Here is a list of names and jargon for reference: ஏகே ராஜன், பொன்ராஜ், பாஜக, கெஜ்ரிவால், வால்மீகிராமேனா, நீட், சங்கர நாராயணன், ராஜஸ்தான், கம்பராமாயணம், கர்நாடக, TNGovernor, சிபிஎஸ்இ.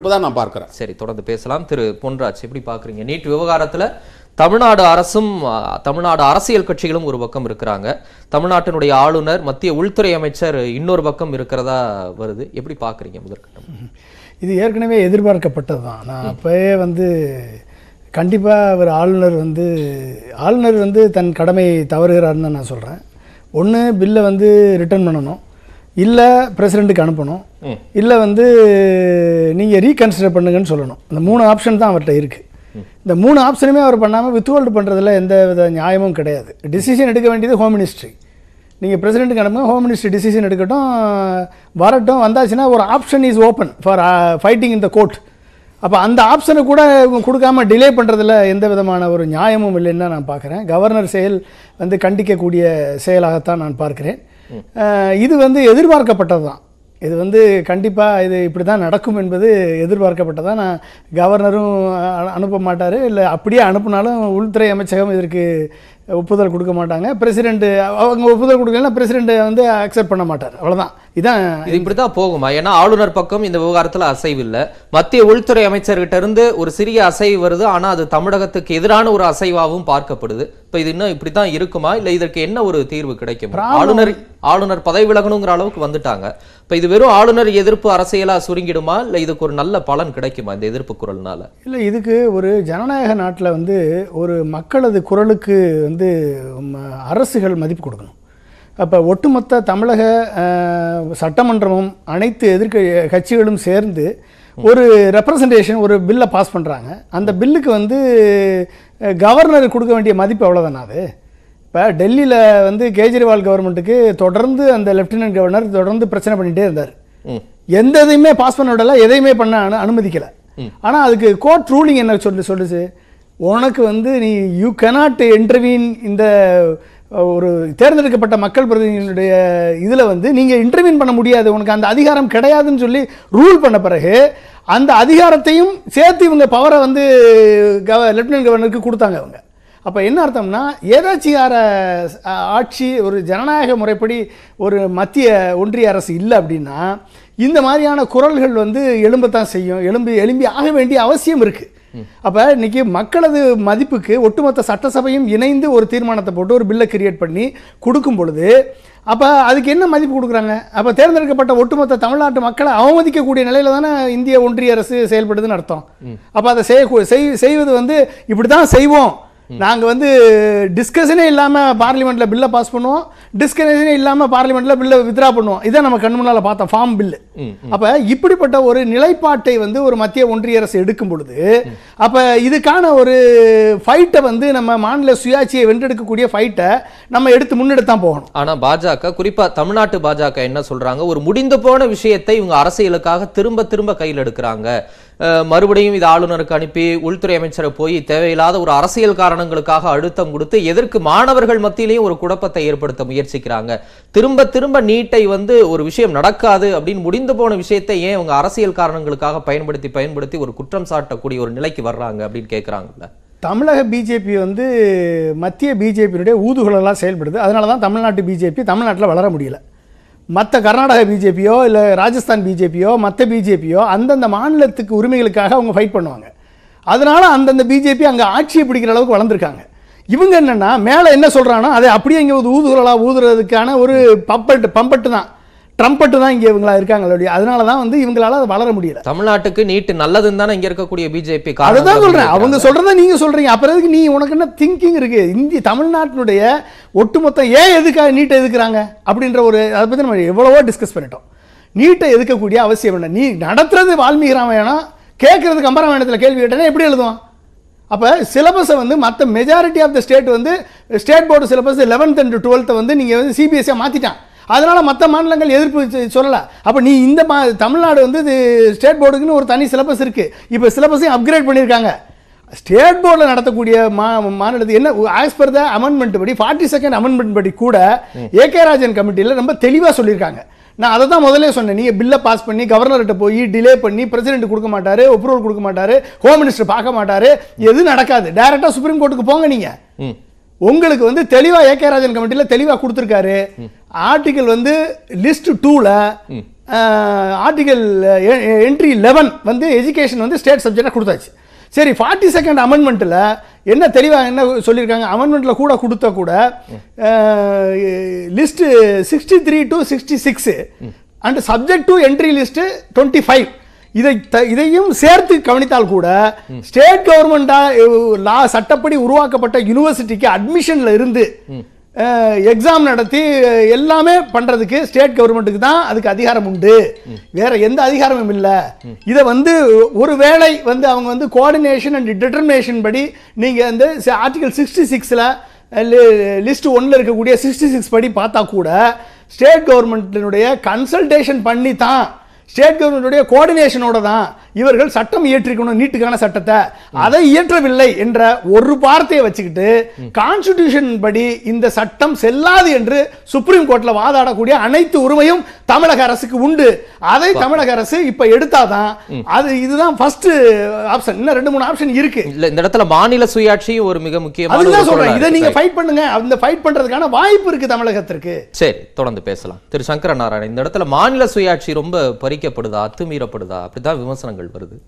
இப்பதான் நான் பார்க்கிறேன். சரி, தொடர்ந்து பேசலாம். திரு பொன்ராஜ், எப்படி பார்க்குறீங்க நீட் விவகாரத்தில்? தமிழ்நாடு அரசும் தமிழ்நாடு அரசியல் கட்சிகளும் ஒரு பக்கம் இருக்கிறாங்க, தமிழ்நாட்டினுடைய ஆளுநர், மத்திய உள்துறை அமைச்சர் இன்னொரு பக்கம் இருக்கிறதா வருது. எப்படி பார்க்குறீங்க? முதற்கட்டம் இது ஏற்கனவே எதிர்பார்க்கப்பட்டது தான். நான் அப்போயே கண்டிப்பாக அவர் ஆளுநர் தன் கடமையை தவறுகிறார்னு தான் நான் சொல்கிறேன். ஒன்று, பில்லை ரிட்டர்ன் பண்ணணும், இல்லை பிரசிடெண்ட்டுக்கு அனுப்பணும், இல்லை நீங்கள் ரீகன்சிடர் பண்ணுங்கன்னு சொல்லணும். இந்த மூணு ஆப்ஷன் தான் அவர்கிட்ட இருக்குது. இந்த மூணு ஆப்ஷனுமே அவர் பண்ணாமல் வித்ஹோல்டு பண்ணுறதுல எந்த வித நியாயமும் கிடையாது. டிசிஷன் எடுக்க வேண்டியது ஹோம் மினிஸ்ட்ரி. நீங்கள் பிரசிடெண்ட்டுக்கு அனுப்புங்க, ஹோம் மினிஸ்ட்ரி டிசிஷன் எடுக்கட்டும், வரட்டும். வந்தாச்சுன்னா ஒரு option is open for fighting in the court. அப்போ அந்த ஆப்ஷனை கூட கொடுக்காமல் டிலே பண்ணுறதுல எந்த விதமான ஒரு நியாயமும் இல்லைன்னு தான் நான் பார்க்குறேன். கவர்னர் செயல் கண்டிக்கக்கூடிய செயலாகத்தான் நான் பார்க்குறேன். இது எதிர்பார்க்கப்பட்டது தான். இது கண்டிப்பாக இது இப்படி தான் நடக்கும் என்பது எதிர்பார்க்கப்பட்டதான். நான் கவர்னரும் அனுப்ப மாட்டார், இல்லை அப்படியே அனுப்புனாலும் உள்துறை அமைச்சகம் இதற்கு ஒப்புதல் கொடுக்க மாட்டாங்க. பிரசிடெண்ட்டு அவங்க ஒப்புதல் கொடுக்கலன்னா பிரசிடெண்ட்டை அக்செப்ட் பண்ண மாட்டார். அவ்வளோதான். இதான் இப்படி தான் போகுமா? ஏன்னா ஆளுநர் பக்கம் இந்த விவகாரத்தில் அசைவு இல்லை, மத்திய உள்துறை அமைச்சர்கிட்ட இருந்து ஒரு சிறிய அசைவு வருது. ஆனால் அது தமிழகத்துக்கு எதிரான ஒரு அசைவாகவும் பார்க்கப்படுது. இப்போ இது இன்னும் இப்படி தான் இருக்குமா, இல்லை இதற்கு என்ன ஒரு தீர்வு கிடைக்கும்? ஆளுநர் பதவி விலகணுங்கிற அளவுக்கு வந்துட்டாங்க. இப்போ இது வெறும் ஆளுநர் எதிர்ப்பு அரசியலாக சுருங்கிடுமா, இல்லை இதுக்கு ஒரு நல்ல பலன் கிடைக்குமா இந்த எதிர்ப்பு குரல்னால? இல்லை, இதுக்கு ஒரு ஜனநாயக நாட்டில் ஒரு மக்களது குரலுக்கு அரசுகள் மதிப்பு கொடுக்கணும். அப்போ ஒட்டுமொத்த தமிழக சட்டமன்றமும் அனைத்து எதிர்க்கட்சிகளும் சேர்ந்து ஒரு ரெப்ரசன்டேஷன், ஒரு பில்லை பாஸ் பண்ணுறாங்க. அந்த பில்லுக்கு கவர்னருக்கு கொடுக்க வேண்டிய மதிப்பு அவ்வளோதானா? அது இப்போ டெல்லியில் கெஜ்ரிவால் கவர்மெண்ட்டுக்கு தொடர்ந்து அந்த லெஃப்டினன்ட் கவர்னர் தொடர்ந்து பிரச்சனை பண்ணிகிட்டே இருந்தார். எந்த எதையுமே பாஸ் பண்ண விடலை, எதையுமே பண்ண அனுமதிக்கலை. ஆனால் அதுக்கு கோர்ட் ரூலிங் என்ன சொல்லுச்சு? உனக்கு நீ யூ கனாட் இன்டர்வீன். இந்த ஒரு தேர்ந்தெடுக்கப்பட்ட மக்கள் பிரதிநிதிகளுடைய இதில் நீங்கள் இன்டர்வீன் பண்ண முடியாது, உனக்கு அந்த அதிகாரம் கிடையாதுன்னு சொல்லி ரூல் பண்ண பிறகு அந்த அதிகாரத்தையும் சேர்த்து இவங்க பவரை லெப்டினன்ட் கவர்னருக்கு கொடுத்தாங்க அவங்க. அப்போ என்ன அர்த்தம்னா, ஏதாச்சிகார ஆட்சி ஒரு ஜனநாயக முறைப்படி ஒரு மத்திய ஒன்றிய அரசு இல்லை அப்படின்னா இந்த மாதிரியான குரல்கள் எழும்பத்தான் செய்யும். எழும்பி ஆக வேண்டிய அவசியம் இருக்குது. அப்போ இன்னைக்கு மக்களது மதிப்புக்கு ஒட்டுமொத்த சட்டசபையும் இணைந்து ஒரு தீர்மானத்தை போட்டு ஒரு பில்லை கிரியேட் பண்ணி கொடுக்கும் பொழுது அப்போ அதுக்கு என்ன மதிப்பு கொடுக்குறாங்க? அப்போ தேர்ந்தெடுக்கப்பட்ட ஒட்டுமொத்த தமிழ்நாட்டு மக்களை அவமதிக்கக்கூடிய நிலையில் தானே இந்திய ஒன்றிய அரசு செயல்படுதுன்னு அர்த்தம். அப்போ அதை செய்வது இப்படி தான் செய்வோம், நாங்கள் டிஸ்கஷனே இல்லாமல் பார்லிமெண்ட்டில் பில்லை பாஸ் பண்ணுவோம், டிஸ்கஷனே இல்லாமல் பார்லிமெண்ட்டில் பில்லை வித்ரா பண்ணுவோம். இதான் நம்ம கண் முன்னால் பார்த்தோம், ஃபார்ம் பில்லு. அப்போ இப்படிப்பட்ட ஒரு நிலைப்பாட்டை ஒரு மத்திய ஒன்றிய அரசு எடுக்கும் பொழுது அப்போ இதுக்கான ஒரு ஃபைட்டை நம்ம மாநில சுயாட்சியை வென்றெடுக்கக்கூடிய ஃபைட்டை நம்ம முன்னெடுத்தான் போகணும். ஆனால் பாஜக, குறிப்பாக தமிழ்நாட்டு பாஜக என்ன சொல்கிறாங்க? ஒரு முடிந்து போன விஷயத்தை இவங்க அரசியலுக்காக திரும்ப திரும்ப கையில் எடுக்கிறாங்க. மறுபடியும் இது ஆளுநருக்கு அனுப்பி உள்துறை அமைச்சரை போய் தேவையில்லாத ஒரு அரசியல் காரணங்களுக்காக அழுத்தம் கொடுத்து எதற்கு மாணவர்கள் மத்தியிலையும் ஒரு குழப்பத்தை ஏற்படுத்த முயற்சிக்கிறாங்க. திரும்ப திரும்ப நீட்டை ஒரு விஷயம் நடக்காது அப்படின்னு முடிந்து போன விஷயத்தை ஏன் அவங்க அரசியல் காரணங்களுக்காக பயன்படுத்தி ஒரு குற்றம் சாட்டக்கூடிய ஒரு நிலைக்கு வர்றாங்க அப்படின்னு கேட்குறாங்கல்ல. தமிழக பிஜேபி மத்திய பிஜேபியினுடைய ஊதுகுழலாக செயல்படுது. அதனால தான் தமிழ்நாட்டு பிஜேபி தமிழ்நாட்டில் வளர முடியல. மற்ற கர்நாடக பிஜேபியோ இல்லை ராஜஸ்தான் பிஜேபியோ மற்ற பிஜேபியோ அந்தந்த மாநிலத்துக்கு உரிமைகளுக்காக அவங்க ஃபைட் பண்ணுவாங்க. அதனால் அந்தந்த பிஜேபி அங்கே ஆட்சியை பிடிக்கிற அளவுக்கு வளர்ந்துருக்காங்க. இவங்க என்னென்னா மேலே என்ன சொல்கிறானோ அதை அப்படியே இங்கே ஊதுகுழலாக ஊதுறதுக்கான ஒரு பம்பட்டு தான், ட்ரம்பட்டு தான் இங்கே இவங்களா இருக்காங்க. அதனால தான் இவங்களால வளர முடியல. தமிழ்நாட்டுக்கு நீட்டு நல்லதுன்னு தானே இங்கே இருக்கக்கூடிய பிஜேபி அதுதான் சொல்கிறேன். அவங்க சொல்கிறத நீங்கள் சொல்கிறீங்க, அப்புறம் நீ உனக்கு என்ன திங்கிங் இருக்குது? இந்திய தமிழ்நாட்டினுடைய ஒட்டுமொத்தம் ஏன் எதுக்காக நீட்டை எதுக்குறாங்க அப்படின்ற ஒரு அதை பற்றி நம்ம எவ்வளவோ டிஸ்கஸ் பண்ணிட்டோம். நீட்டை எதுக்கக்கூடிய அவசியம் என்ன? நீ நடத்துறது வால்மீகிராமேனா, கேட்குறது கம்பராமாயணத்தில் கேள்வி கேட்டேன்னா எப்படி எழுதுவான்? அப்போ சிலபஸை மற்ற majority of the state state board syllabus 11th and 12th நீங்கள் சிபிஎஸ்இ மாற்றிட்டான். அதனால் மற்ற மாநிலங்கள் எதிர்ப்பு சொல்லலை. அப்போ நீ இந்த தமிழ்நாடு இது ஸ்டேட் போர்டுக்குன்னு ஒரு தனி சிலபஸ் இருக்குது. இப்போ சிலபஸையும் அப்கிரேட் பண்ணியிருக்காங்க. ஸ்டேட் போர்டில் நடத்தக்கூடிய மாநிலத்துக்கு என்ன ஆஸ் பர் த அமெண்ட்மெண்ட் படி 42nd அமெண்ட்மெண்ட் படி கூட ஏகே ராஜன் கமிட்டியில் ரொம்ப தெளிவாக சொல்லியிருக்காங்க. நான் அதை தான் முதலே சொன்னேன். நீங்கள் பில்லை பாஸ் பண்ணி கவர்னர்கிட்ட போய் டிலே பண்ணி பிரசிடென்ட் கொடுக்க மாட்டார், அப்ரூவல் கொடுக்க மாட்டார், ஹோம் மினிஸ்டர் பார்க்க மாட்டார், எதுவும் நடக்காது. டைரெக்டாக சுப்ரீம் கோர்ட்டுக்கு போங்க. நீங்கள் உங்களுக்கு தெளிவாக ஏகே ராஜன் கமிட்டியில் தெளிவாக கொடுத்துருக்காரு. ஆர்டிகல் லிஸ்ட் 2ல Article entry 11 when the education on the state subject kuduttachu seri 42nd amendment la enna theriva enna sollirukanga amendment la kuda kudutha kuda list 63 to 66 and subject to entry list 25 இதையும் சேர்த்து கவனித்தால் கூட state கவர்மெண்டா லா சட்டப்படி உருவாக்கப்பட்ட யுனிவர்சிட்டிக்கு அட்மிஷன்ல இருந்து exam நடத்தி எல்லாமே பண்றதுக்கு ஸ்டேட் கவர்மெண்ட்டுக்கு தான் அதுக்கு அதிகாரம் உண்டு வேற எந்த அதிகாரமும் இல்ல இத வந்து ஒருவேளை வந்து அவங்க வந்து கோஆர்டினேஷன் அண்ட் டிட்டர்மினேஷன் படி நீங்க அந்த ஆர்டிகல் 66ல லிஸ்ட் 1ல இருக்க கூடிய 66 படி பார்த்தா கூட ஸ்டேட் கவர்மெண்ட்டினுடைய கன்சல்டேஷன் பண்ணி தான் ஸ்டேட் கவர்மெண்ட்டோட கோஆர்டினேஷனோட தான் இவர்கள் சட்டம் இயற்றிக்கணும் நீட்டுக்கான சட்டத்தை அதை இயற்றவில்லை என்ற ஒரு வார்த்தையை வச்சுக்கிட்டு கான்ஸ்டிடியூஷன் படி இந்த சட்டம் செல்லாது என்று சுப்ரீம் கோர்ட்ல வாதாடக்கூடிய அனைத்து உரிமையும் தமிழக அரசுக்கு உண்டு அதை தமிழக அரசு இப்ப எடுத்தாதான் அது இதுதான் ஃபர்ஸ்ட் ஆப்ஷன் இன்னும் ரெண்டு மூணு ஆப்ஷன் இருக்கு இல்ல இந்த இடத்துல மாநில சுயாட்சி ஒரு மிக முக்கியமான அதுதான் சொல்றேன் இத நீங்க ஃபைட் பண்ணுங்க அந்த ஃபைட் பண்றதுக்கான வாய்ப்பு இருக்கு தமிழகத்துக்கு சரி தொடர்ந்து பேசலாம் திரு சங்கர நாராயணன் இந்த இடத்துல மாநில சுயாட்சி ரொம்ப அத்துமீறப்படுதா அப்படிதான் விமர்சனங்கள் வருது